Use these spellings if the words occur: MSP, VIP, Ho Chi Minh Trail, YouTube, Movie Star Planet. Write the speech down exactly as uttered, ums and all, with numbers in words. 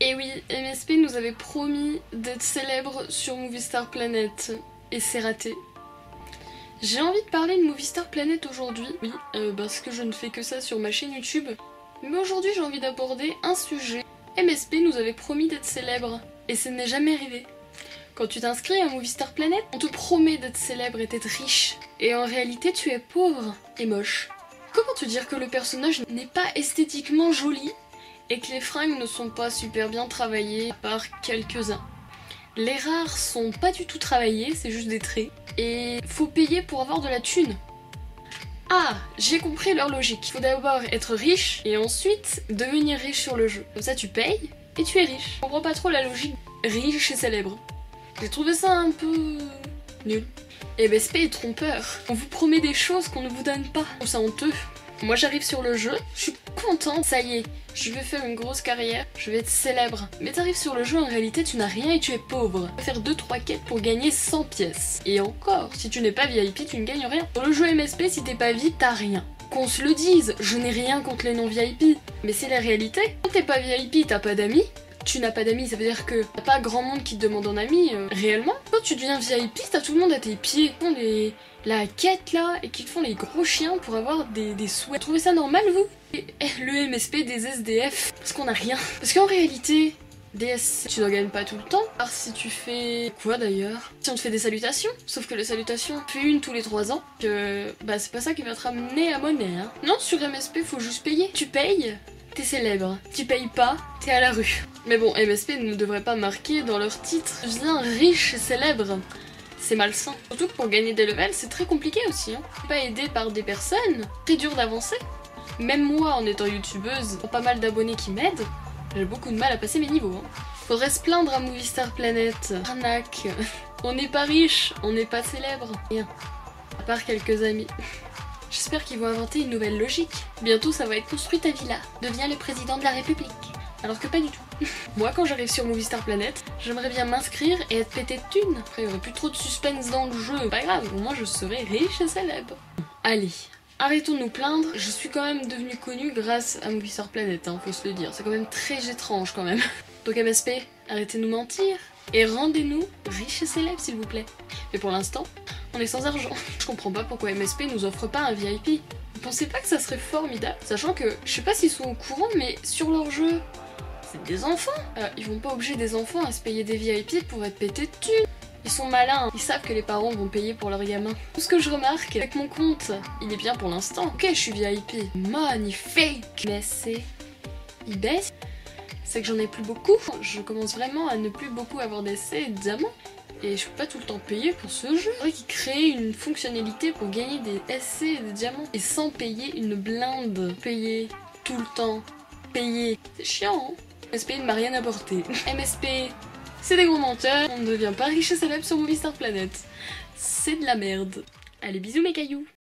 Et oui, M S P nous avait promis d'être célèbre sur Movie Star Planet, et c'est raté. J'ai envie de parler de Movie Star Planet aujourd'hui, oui, euh, parce que je ne fais que ça sur ma chaîne YouTube. Mais aujourd'hui j'ai envie d'aborder un sujet. M S P nous avait promis d'être célèbre, et ce n'est jamais arrivé. Quand tu t'inscris à Movie Star Planet, on te promet d'être célèbre et d'être riche. Et en réalité tu es pauvre et moche. Comment te dire que le personnage n'est pas esthétiquement joli et que les fringues ne sont pas super bien travaillées par quelques-uns. Les rares sont pas du tout travaillés, c'est juste des traits. Et faut payer pour avoir de la thune. Ah, j'ai compris leur logique. Faut d'abord être riche et ensuite devenir riche sur le jeu. Comme ça tu payes et tu es riche. Je comprends pas trop la logique riche et célèbre. J'ai trouvé ça un peu nul. Et M S P est trompeur. On vous promet des choses qu'on ne vous donne pas. On s'en honteux. Moi j'arrive sur le jeu, je suis contente, ça y est, je vais faire une grosse carrière, je vais être célèbre. Mais t'arrives sur le jeu, en réalité tu n'as rien et tu es pauvre. Tu vas faire deux trois quêtes pour gagner cent pièces. Et encore, si tu n'es pas V I P, tu ne gagnes rien. Sur le jeu M S P, si t'es pas V I P, t'as rien. Qu'on se le dise, je n'ai rien contre les non-V I P. Mais c'est la réalité. Quand t'es pas V I P, t'as pas d'amis. Tu n'as pas d'amis, ça veut dire que t'as pas grand monde qui te demande en ami, euh, réellement. Quand tu deviens V I P, t'as tout le monde à tes pieds. Ils font les... la quête là, et qu'ils font les gros chiens pour avoir des, des souhaits. Vous trouvez ça normal, vous? Et, et, le M S P des S D F, parce qu'on a rien. Parce qu'en réalité, D S C, tu n'en gagnes pas tout le temps. Alors si tu fais... quoi d'ailleurs? Si on te fait des salutations, sauf que les salutations, tu fais une tous les trois ans, que bah c'est pas ça qui va te ramener à monnaie, hein. Non, sur M S P, faut juste payer. Tu payes, t'es célèbre. Tu payes pas, t'es à la rue. Mais bon, M S P ne devrait pas marquer dans leur titre « Viens riche et célèbre ». C'est malsain. Surtout que pour gagner des levels, c'est très compliqué aussi. Hein. Pas aidé par des personnes, très dur d'avancer. Même moi, en étant youtubeuse, pas mal d'abonnés qui m'aident, j'ai beaucoup de mal à passer mes niveaux. Hein. Faudrait se plaindre à Movie Star Planet. Arnaque. On n'est pas riche, on n'est pas célèbre. Rien. À part quelques amis. J'espère qu'ils vont inventer une nouvelle logique. Bientôt, ça va être construit ta villa. Deviens le président de la République. Alors que pas du tout. Moi, quand j'arrive sur Movie Star Planet, j'aimerais bien m'inscrire et être pété de thunes. Après, il n'y aurait plus trop de suspense dans le jeu. Pas grave, au moins je serai riche et célèbre. Allez, arrêtons de nous plaindre. Je suis quand même devenue connue grâce à Movie Star Planet, hein, faut se le dire. C'est quand même très étrange quand même. Donc M S P, arrêtez de nous mentir et rendez-nous riches et célèbres s'il vous plaît. Mais pour l'instant, on est sans argent. Je comprends pas pourquoi M S P nous offre pas un V I P. Vous pensez pas que ça serait formidable? Sachant que, je sais pas s'ils sont au courant, mais sur leur jeu... c'est des enfants. euh, Ils vont pas obliger des enfants à se payer des V I P pour être pétés de thunes. Ils sont malins, ils savent que les parents vont payer pour leurs gamins. Tout ce que je remarque, avec mon compte, il est bien pour l'instant. Ok, je suis V I P. Magnifique. Mais c'est... il baisse. C'est que j'en ai plus beaucoup. Je commence vraiment à ne plus beaucoup avoir d'essais et de diamants. Et je peux pas tout le temps payer pour ce jeu. C'est vrai qu'ils créent une fonctionnalité pour gagner des essais et des diamants. Et sans payer une blinde. Payer tout le temps. Payer. C'est chiant, hein. M S P ne m'a rien apporté. M S P, c'est des gros menteurs. On ne devient pas riche et célèbre sur Movie Star Planet. C'est de la merde. Allez, bisous mes cailloux.